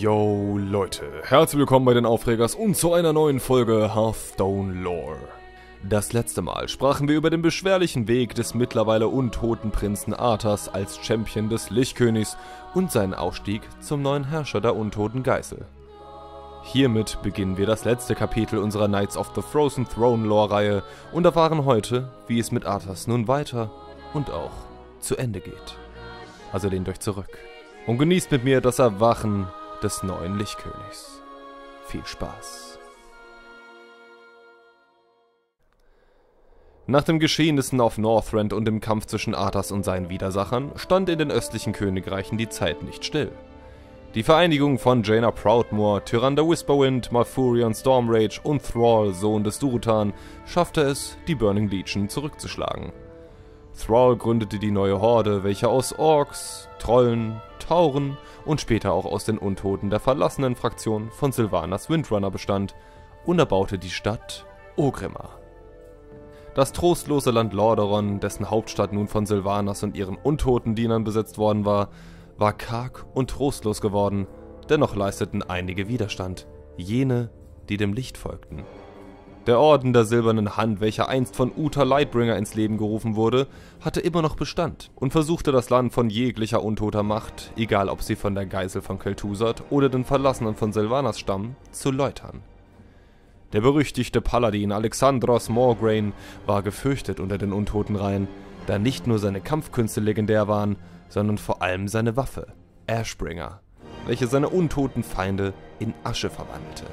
Yo Leute, herzlich willkommen bei den Aufregers und zu einer neuen Folge Hearthstone Lore. Das letzte Mal sprachen wir über den beschwerlichen Weg des mittlerweile untoten Prinzen Arthas als Champion des Lichkönigs und seinen Aufstieg zum neuen Herrscher der untoten Geißel. Hiermit beginnen wir das letzte Kapitel unserer Knights of the Frozen Throne Lore Reihe und erfahren heute, wie es mit Arthas nun weiter und auch zu Ende geht. Also lehnt euch zurück und genießt mit mir das Erwachen des neuen Lichtkönigs. Viel Spaß. Nach den Geschehnissen auf Northrend und dem Kampf zwischen Arthas und seinen Widersachern stand in den östlichen Königreichen die Zeit nicht still. Die Vereinigung von Jaina Proudmoore, Tyrande Whisperwind, Malfurion Stormrage und Thrall, Sohn des Durutan, schaffte es, die Burning Legion zurückzuschlagen. Thrall gründete die neue Horde, welche aus Orks, Trollen, Tauren und später auch aus den Untoten der verlassenen Fraktion von Sylvanas Windrunner bestand, und erbaute die Stadt Ogrimma. Das trostlose Land Lordaeron, dessen Hauptstadt nun von Sylvanas und ihren Untoten-Dienern besetzt worden war, war karg und trostlos geworden, dennoch leisteten einige Widerstand, jene, die dem Licht folgten. Der Orden der Silbernen Hand, welcher einst von Uther Lightbringer ins Leben gerufen wurde, hatte immer noch Bestand und versuchte das Land von jeglicher untoter Macht, egal ob sie von der Geißel von Kel'Thuzad oder den Verlassenen von Sylvanas stammen, zu läutern. Der berüchtigte Paladin Alexandros Mograine war gefürchtet unter den untoten Reihen, da nicht nur seine Kampfkünste legendär waren, sondern vor allem seine Waffe, Ashbringer, welche seine untoten Feinde in Asche verwandelte.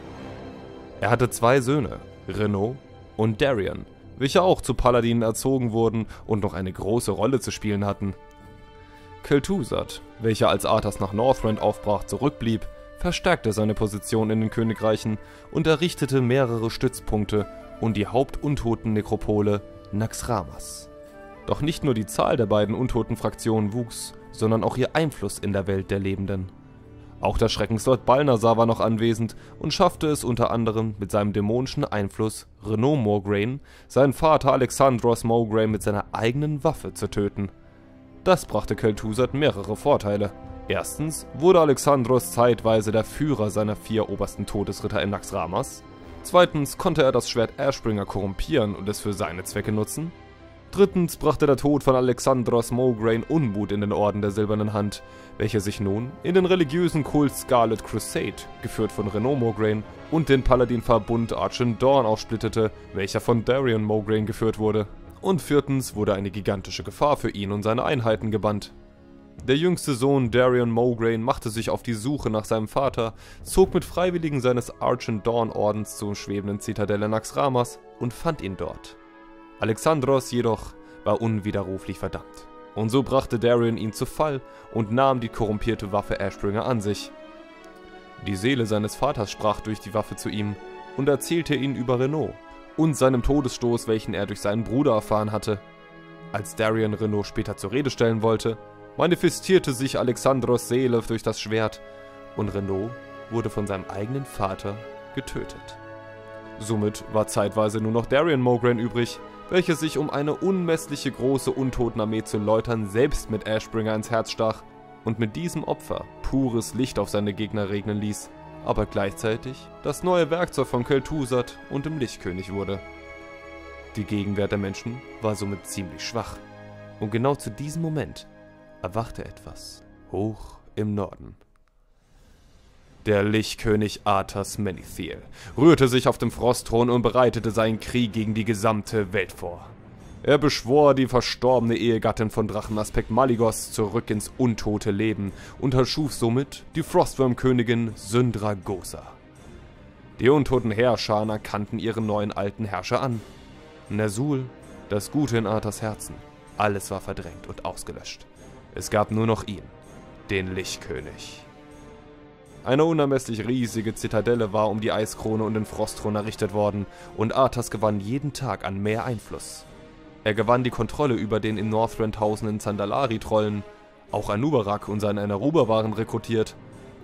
Er hatte zwei Söhne, Renault und Darion, welche auch zu Paladinen erzogen wurden und noch eine große Rolle zu spielen hatten. Kel'Thuzad, welcher als Arthas nach Northrend aufbrach, zurückblieb, verstärkte seine Position in den Königreichen und errichtete mehrere Stützpunkte und die Hauptuntoten-Nekropole Naxxramas. Doch nicht nur die Zahl der beiden untoten Fraktionen wuchs, sondern auch ihr Einfluss in der Welt der Lebenden. Auch der Schreckenslord Balnasar war noch anwesend und schaffte es unter anderem mit seinem dämonischen Einfluss, Renault Mograine, seinen Vater Alexandros Mograine mit seiner eigenen Waffe zu töten. Das brachte Kel'Thuzad mehrere Vorteile. Erstens wurde Alexandros zeitweise der Führer seiner vier obersten Todesritter in Naxxramas. Zweitens konnte er das Schwert Ashbringer korrumpieren und es für seine Zwecke nutzen. Drittens brachte der Tod von Alexandros Mograine Unmut in den Orden der Silbernen Hand, welcher sich nun in den religiösen Kult Scarlet Crusade, geführt von Renault Mograine, und den Paladinverbund Argent Dawn aufsplittete, welcher von Darion Mograine geführt wurde. Und viertens wurde eine gigantische Gefahr für ihn und seine Einheiten gebannt. Der jüngste Sohn Darion Mograine machte sich auf die Suche nach seinem Vater, zog mit Freiwilligen seines Argent Dawn Ordens zur schwebenden Zitadelle Naxxramas und fand ihn dort. Alexandros jedoch war unwiderruflich verdammt, und so brachte Darion ihn zu Fall und nahm die korrumpierte Waffe Ashbringer an sich. Die Seele seines Vaters sprach durch die Waffe zu ihm und erzählte ihn über Renault und seinem Todesstoß, welchen er durch seinen Bruder erfahren hatte. Als Darion Renault später zur Rede stellen wollte, manifestierte sich Alexandros Seele durch das Schwert und Renault wurde von seinem eigenen Vater getötet. Somit war zeitweise nur noch Darion Mograine übrig, welcher sich, um eine unmessliche große Untotenarmee zu läutern, selbst mit Ashbringer ins Herz stach und mit diesem Opfer pures Licht auf seine Gegner regnen ließ, aber gleichzeitig das neue Werkzeug von Kel'Thuzad und dem Lichtkönig wurde. Die Gegenwehr der Menschen war somit ziemlich schwach, und genau zu diesem Moment erwachte etwas hoch im Norden. Der Lichtkönig Arthas Menethil rührte sich auf dem Frostthron und bereitete seinen Krieg gegen die gesamte Welt vor. Er beschwor die verstorbene Ehegattin von Drachenaspekt Maligos zurück ins untote Leben und erschuf somit die Frostwurmkönigin Syndragosa. Die untoten Herrscher erkannten ihren neuen alten Herrscher an. Ner'zhul, das Gute in Arthas Herzen, alles war verdrängt und ausgelöscht. Es gab nur noch ihn, den Lichtkönig. Eine unermesslich riesige Zitadelle war um die Eiskrone und den Frostthron errichtet worden, und Arthas gewann jeden Tag an mehr Einfluss. Er gewann die Kontrolle über den in Northrend hausenden Zandalari-Trollen, auch Anubarak und seine Neruber waren rekrutiert,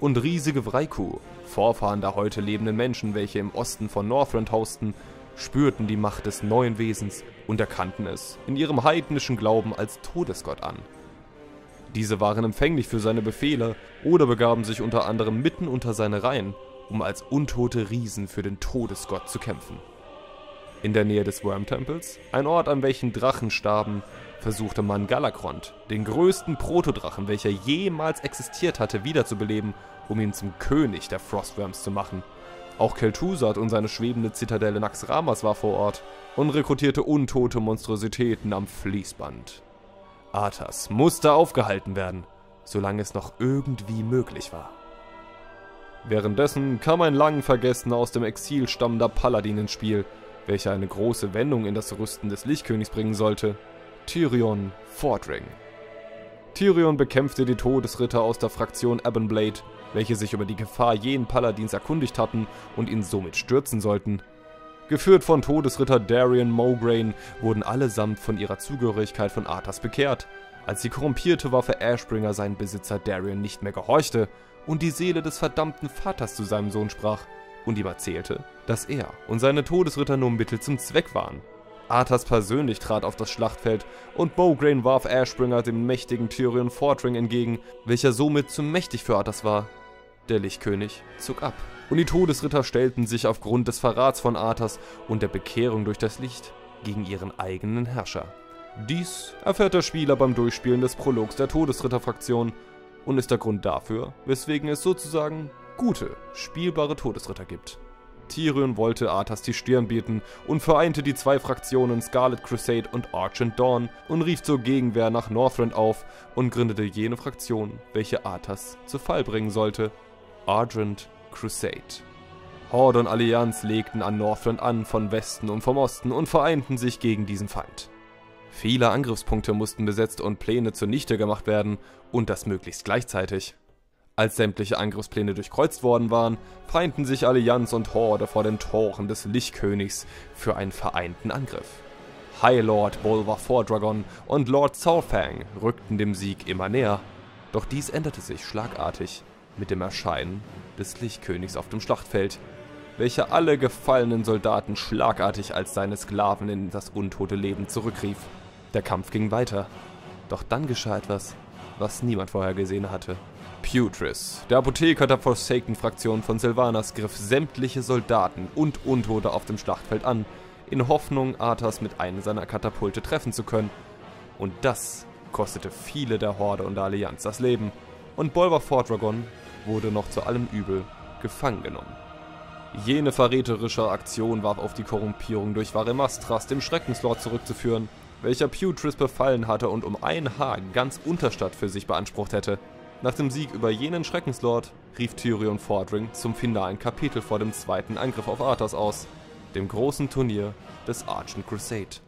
und riesige Vraiku, Vorfahren der heute lebenden Menschen, welche im Osten von Northrend hausten, spürten die Macht des neuen Wesens und erkannten es in ihrem heidnischen Glauben als Todesgott an. Diese waren empfänglich für seine Befehle oder begaben sich unter anderem mitten unter seine Reihen, um als untote Riesen für den Todesgott zu kämpfen. In der Nähe des Wormtempels, ein Ort, an welchen Drachen starben, versuchte man Galakrond, den größten Protodrachen, welcher jemals existiert hatte, wiederzubeleben, um ihn zum König der Frostworms zu machen. Auch Kel'Thuzad und seine schwebende Zitadelle Naxxramas war vor Ort und rekrutierte untote Monstrositäten am Fließband. Arthas musste aufgehalten werden, solange es noch irgendwie möglich war. Währenddessen kam ein lang vergessener aus dem Exil stammender Paladin ins Spiel, welcher eine große Wendung in das Rüsten des Lichtkönigs bringen sollte: Tirion Fordring. Tirion bekämpfte die Todesritter aus der Fraktion Ebon Blade, welche sich über die Gefahr jenen Paladins erkundigt hatten und ihn somit stürzen sollten. Geführt von Todesritter Darion Mograine wurden allesamt von ihrer Zugehörigkeit von Arthas bekehrt, als die korrumpierte Waffe Ashbringer seinen Besitzer Darion nicht mehr gehorchte und die Seele des verdammten Vaters zu seinem Sohn sprach und ihm erzählte, dass er und seine Todesritter nur Mittel zum Zweck waren. Arthas persönlich trat auf das Schlachtfeld und Mograine warf Ashbringer dem mächtigen Tirion Fordring entgegen, welcher somit zu mächtig für Arthas war. Der Lichtkönig zog ab und die Todesritter stellten sich aufgrund des Verrats von Arthas und der Bekehrung durch das Licht gegen ihren eigenen Herrscher. Dies erfährt der Spieler beim Durchspielen des Prologs der Todesritterfraktion und ist der Grund dafür, weswegen es sozusagen gute, spielbare Todesritter gibt. Tirion wollte Arthas die Stirn bieten und vereinte die zwei Fraktionen Scarlet Crusade und Argent Dawn und rief zur Gegenwehr nach Northrend auf und gründete jene Fraktion, welche Arthas zu Fall bringen sollte: Argent Crusade. Horde und Allianz legten an Northrend an, von Westen und vom Osten, und vereinten sich gegen diesen Feind. Viele Angriffspunkte mussten besetzt und Pläne zunichte gemacht werden, und das möglichst gleichzeitig. Als sämtliche Angriffspläne durchkreuzt worden waren, feinden sich Allianz und Horde vor den Toren des Lichtkönigs für einen vereinten Angriff. Highlord Bolvar Fordragon und Lord Soulfang rückten dem Sieg immer näher, doch dies änderte sich schlagartig mit dem Erscheinen des Lichtkönigs auf dem Schlachtfeld, welcher alle gefallenen Soldaten schlagartig als seine Sklaven in das untote Leben zurückrief. Der Kampf ging weiter, doch dann geschah etwas, was niemand vorher gesehen hatte. Putress, der Apotheker der Forsaken-Fraktion von Sylvanas, griff sämtliche Soldaten und Untote auf dem Schlachtfeld an, in Hoffnung, Arthas mit einem seiner Katapulte treffen zu können. Und das kostete viele der Horde und der Allianz das Leben, und Bolvar Fordragon wurde noch zu allem Übel gefangen genommen. Jene verräterische Aktion war auf die Korrumpierung durch Varemastras, dem Schreckenslord, zurückzuführen, welcher Putress befallen hatte und um ein Haar ganz Unterstadt für sich beansprucht hätte. Nach dem Sieg über jenen Schreckenslord rief Tirion Fordring zum finalen Kapitel vor dem zweiten Angriff auf Arthas aus, dem großen Turnier des Argent Crusade.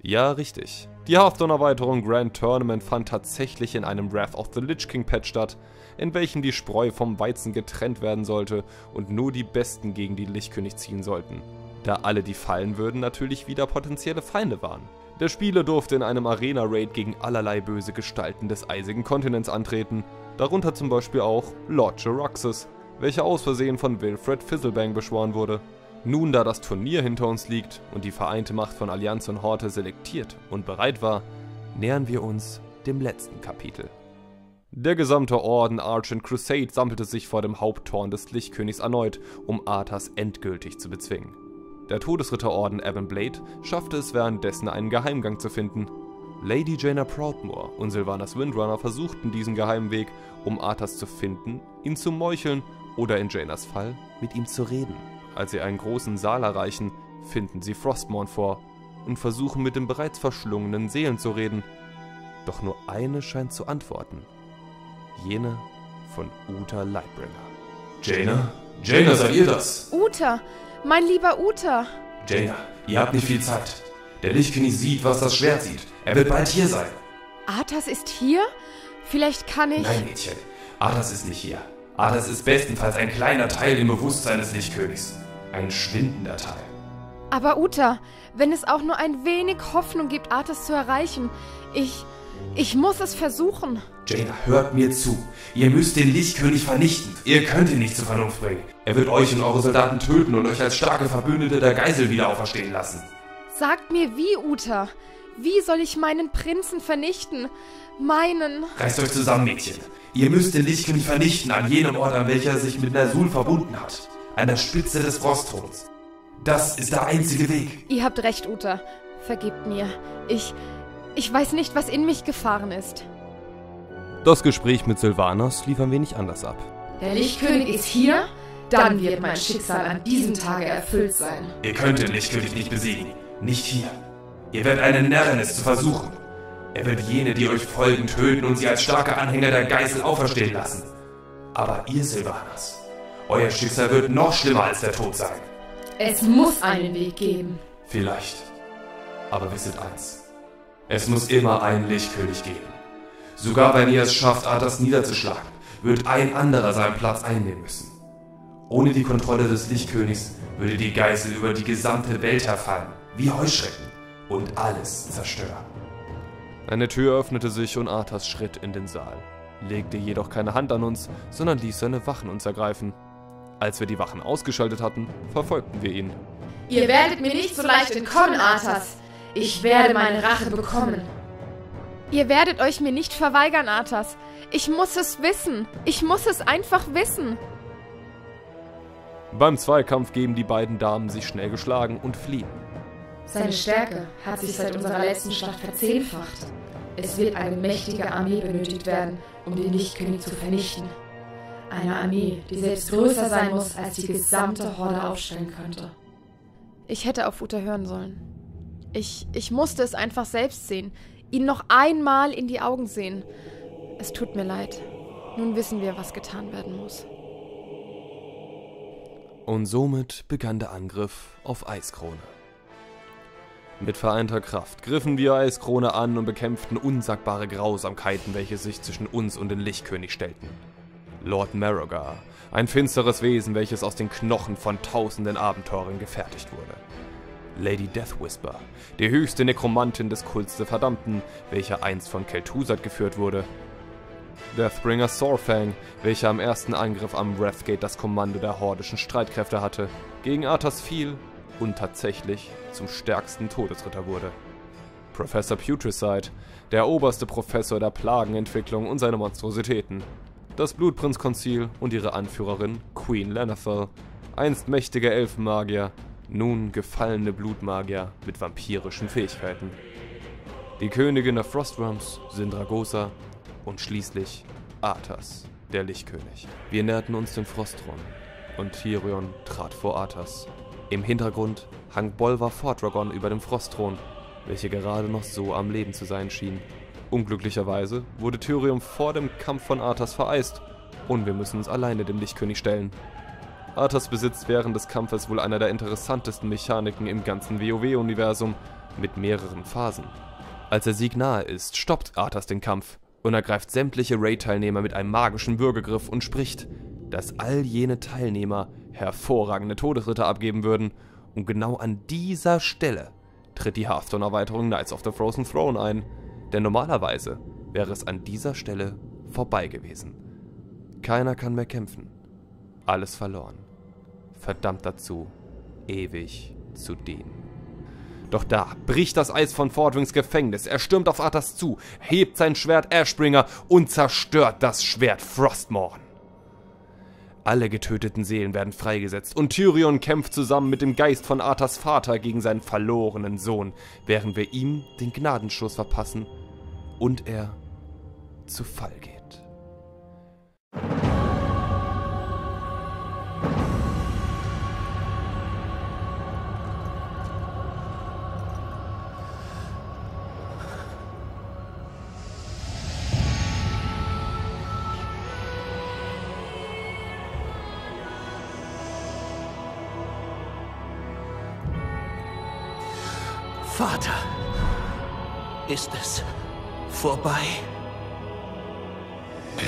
Ja, richtig. Die Hearthstone-Erweiterung Grand Tournament fand tatsächlich in einem Wrath of the Lich King Patch statt, in welchem die Spreu vom Weizen getrennt werden sollte und nur die Besten gegen die Lichtkönig ziehen sollten, da alle, die fallen würden, natürlich wieder potenzielle Feinde waren. Der Spieler durfte in einem Arena-Raid gegen allerlei böse Gestalten des eisigen Kontinents antreten, darunter zum Beispiel auch Lord Jaraxes, welcher aus Versehen von Wilfred Fizzlebang beschworen wurde. Nun, da das Turnier hinter uns liegt und die vereinte Macht von Allianz und Horde selektiert und bereit war, nähern wir uns dem letzten Kapitel. Der gesamte Orden Argent Crusade sammelte sich vor dem Haupttorn des Lichtkönigs erneut, um Arthas endgültig zu bezwingen. Der Todesritterorden Ebon Blade schaffte es währenddessen, einen Geheimgang zu finden. Lady Jaina Proudmoore und Sylvanas Windrunner versuchten diesen geheimen Weg, um Arthas zu finden, ihn zu meucheln oder in Jainas Fall mit ihm zu reden. Als sie einen großen Saal erreichen, finden sie Frostmourne vor und versuchen, mit den bereits verschlungenen Seelen zu reden. Doch nur eine scheint zu antworten: jene von Uther Lightbringer. Jaina? Jaina, seid ihr das? Uther! Mein lieber Uther! Jaina, ihr habt nicht viel Zeit. Der Lichtkönig sieht, was das Schwert sieht. Er wird bald hier sein. Arthas ist hier? Vielleicht kann ich... Nein, Mädchen. Arthas ist nicht hier. Arthas ist bestenfalls ein kleiner Teil im Bewusstsein des Lichtkönigs. Ein schwindender Teil. Aber Uther, wenn es auch nur ein wenig Hoffnung gibt, Arthas zu erreichen, ich muss es versuchen. Jaina, hört mir zu. Ihr müsst den Lichtkönig vernichten. Ihr könnt ihn nicht zur Vernunft bringen. Er wird euch und eure Soldaten töten und euch als starke Verbündete der Geisel wieder auferstehen lassen. Sagt mir wie, Uther. Wie soll ich meinen Prinzen vernichten? Meinen... Reißt euch zusammen, Mädchen. Ihr müsst den Lichkönig vernichten an jenem Ort, an welcher er sich mit Ner'zhul verbunden hat. An der Spitze des Frostthrons. Das ist der einzige Weg. Ihr habt recht, Uther. Vergebt mir. Ich weiß nicht, was in mich gefahren ist. Das Gespräch mit Sylvanas lief ein wenig anders ab. Der Lichtkönig ist hier? Dann wird mein Schicksal an diesem Tage erfüllt sein. Ihr könnt den Lichtkönig nicht besiegen. Nicht hier. Ihr werdet einen Narren es zu versuchen. Er wird jene, die euch folgen, töten und sie als starke Anhänger der Geißel auferstehen lassen. Aber ihr, Sylvanas, euer Schicksal wird noch schlimmer als der Tod sein. Es muss einen Weg geben. Vielleicht. Aber wisset eins. Es muss immer einen Lichtkönig geben. Sogar wenn ihr es schafft, Arthas niederzuschlagen, wird ein anderer seinen Platz einnehmen müssen. Ohne die Kontrolle des Lichtkönigs würde die Geißel über die gesamte Welt herfallen, wie Heuschrecken, und alles zerstören. Eine Tür öffnete sich und Arthas schritt in den Saal, legte jedoch keine Hand an uns, sondern ließ seine Wachen uns ergreifen. Als wir die Wachen ausgeschaltet hatten, verfolgten wir ihn. Ihr werdet mir nicht so leicht entkommen, Arthas. Ich werde meine Rache bekommen. Ihr werdet euch mir nicht verweigern, Arthas. Ich muss es wissen. Ich muss es einfach wissen. Beim Zweikampf geben die beiden Damen sich schnell geschlagen und fliehen. Seine Stärke hat sich seit unserer letzten Schlacht verzehnfacht. Es wird eine mächtige Armee benötigt werden, um den Lichtkönig zu vernichten. Eine Armee, die selbst größer sein muss, als die gesamte Horde aufstellen könnte. Ich hätte auf Uther hören sollen. Ich musste es einfach selbst sehen. Ihn noch einmal in die Augen sehen. Es tut mir leid. Nun wissen wir, was getan werden muss. Und somit begann der Angriff auf Eiskrone. Mit vereinter Kraft griffen wir Eiskrone an und bekämpften unsagbare Grausamkeiten, welche sich zwischen uns und den Lichtkönig stellten. Lord Marogar, ein finsteres Wesen, welches aus den Knochen von tausenden Abenteurern gefertigt wurde. Lady Deathwhisper, die höchste Nekromantin des Kults der Verdammten, welcher einst von Kel'Thuzad geführt wurde. Deathbringer Sorfang, welcher am ersten Angriff am Wrathgate das Kommando der hordischen Streitkräfte hatte, gegen Arthas fiel und tatsächlich zum stärksten Todesritter wurde. Professor Putresside, der oberste Professor der Plagenentwicklung und seine Monstrositäten. Das Blutprinzkonzil und ihre Anführerin Queen Lenethil, einst mächtige Elfenmagier, nun gefallene Blutmagier mit vampirischen Fähigkeiten. Die Königin der Frostworms, Syndragosa und schließlich Arthas, der Lichtkönig. Wir näherten uns dem Frostthron und Tirion trat vor Arthas. Im Hintergrund hang Bolvar Fordragon über dem Frostthron, welcher gerade noch so am Leben zu sein schien. Unglücklicherweise wurde Tirion vor dem Kampf von Arthas vereist und wir müssen uns alleine dem Lichtkönig stellen. Arthas besitzt während des Kampfes wohl einer der interessantesten Mechaniken im ganzen WoW-Universum mit mehreren Phasen. Als der Sieg nahe ist, stoppt Arthas den Kampf und ergreift sämtliche Raid-Teilnehmer mit einem magischen Würgegriff und spricht, dass all jene Teilnehmer hervorragende Todesritter abgeben würden, und genau an dieser Stelle tritt die Hearthstone-Erweiterung Knights of the Frozen Throne ein, denn normalerweise wäre es an dieser Stelle vorbei gewesen. Keiner kann mehr kämpfen. Alles verloren. Verdammt dazu, ewig zu dienen. Doch da bricht das Eis von Fordrings Gefängnis, er stürmt auf Arthas zu, hebt sein Schwert Ashbringer und zerstört das Schwert Frostmourne. Alle getöteten Seelen werden freigesetzt und Tirion kämpft zusammen mit dem Geist von Arthas Vater gegen seinen verlorenen Sohn, während wir ihm den Gnadenschuss verpassen und er zu Fall geht. Vater, ist es vorbei?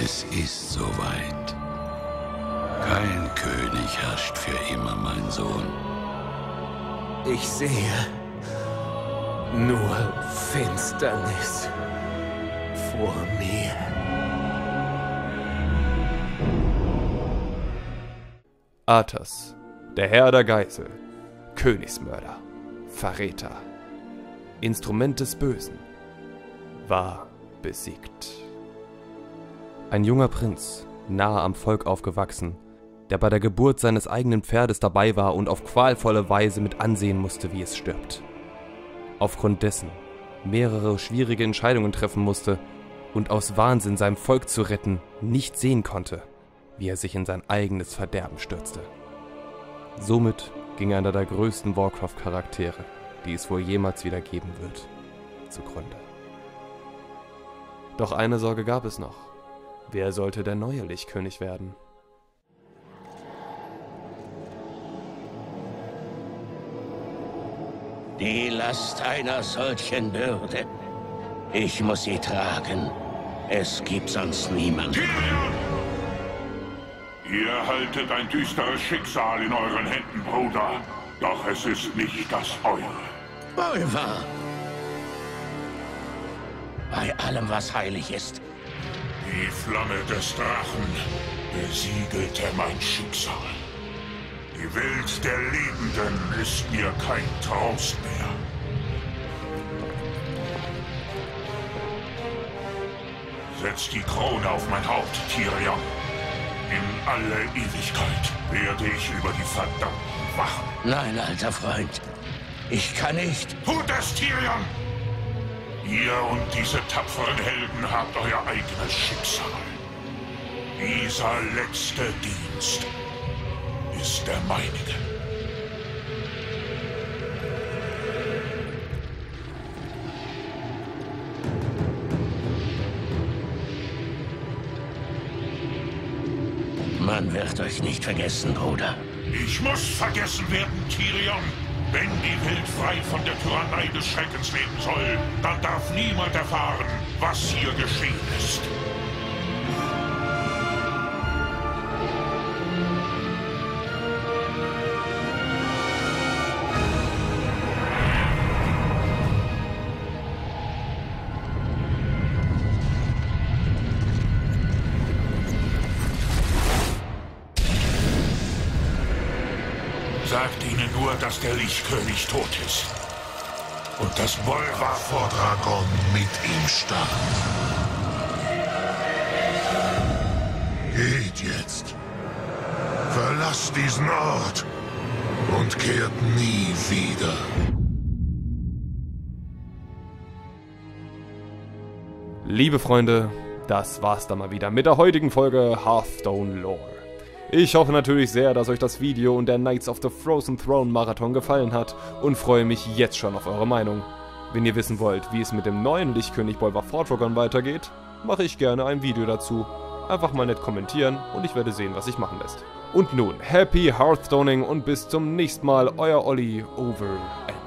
Es ist soweit. Kein König herrscht für immer, mein Sohn. Ich sehe nur Finsternis vor mir. Arthas, der Herr der Geißel, Königsmörder, Verräter. Instrument des Bösen, war besiegt. Ein junger Prinz, nahe am Volk aufgewachsen, der bei der Geburt seines eigenen Pferdes dabei war und auf qualvolle Weise mit ansehen musste, wie es stirbt. Aufgrund dessen mehrere schwierige Entscheidungen treffen musste und aus Wahnsinn, seinem Volk zu retten, nicht sehen konnte, wie er sich in sein eigenes Verderben stürzte. Somit ging einer der größten Warcraft-Charaktere, die es wohl jemals wieder geben wird, zugrunde. Doch eine Sorge gab es noch. Wer sollte der neue Lichkönig werden? Die Last einer solchen Bürde. Ich muss sie tragen. Es gibt sonst niemanden. Tirion! Ihr haltet ein düsteres Schicksal in euren Händen, Bruder. Doch es ist nicht das eure. Bolvar! Bei allem, was heilig ist. Die Flamme des Drachen besiegelte mein Schicksal. Die Welt der Lebenden ist mir kein Trost mehr. Setz die Krone auf mein Haupt, Tirion. In alle Ewigkeit werde ich über die Verdammten wachen. Nein, alter Freund. Ich kann nicht. Tut es, Tirion! Ihr und diese tapferen Helden habt euer eigenes Schicksal. Dieser letzte Dienst ist der meinige. Man wird euch nicht vergessen, Bruder. Ich muss vergessen werden, Tirion. Wenn die Welt frei von der Tyrannei des Schreckens leben soll, dann darf niemand erfahren, was hier geschehen ist. Sagt ihnen nur, dass der Lichkönig tot ist. Und dass Bolvar Fordragon mit ihm starb. Geht jetzt. Verlasst diesen Ort. Und kehrt nie wieder. Liebe Freunde, das war's dann mal wieder mit der heutigen Folge Hearthstone Lore. Ich hoffe natürlich sehr, dass euch das Video und der Knights of the Frozen Throne Marathon gefallen hat und freue mich jetzt schon auf eure Meinung. Wenn ihr wissen wollt, wie es mit dem neuen Lichkönig Bolvar Fordragon weitergeht, mache ich gerne ein Video dazu. Einfach mal nett kommentieren und ich werde sehen, was sich machen lässt. Und nun, happy Hearthstoning und bis zum nächsten Mal, euer Olli, over and out.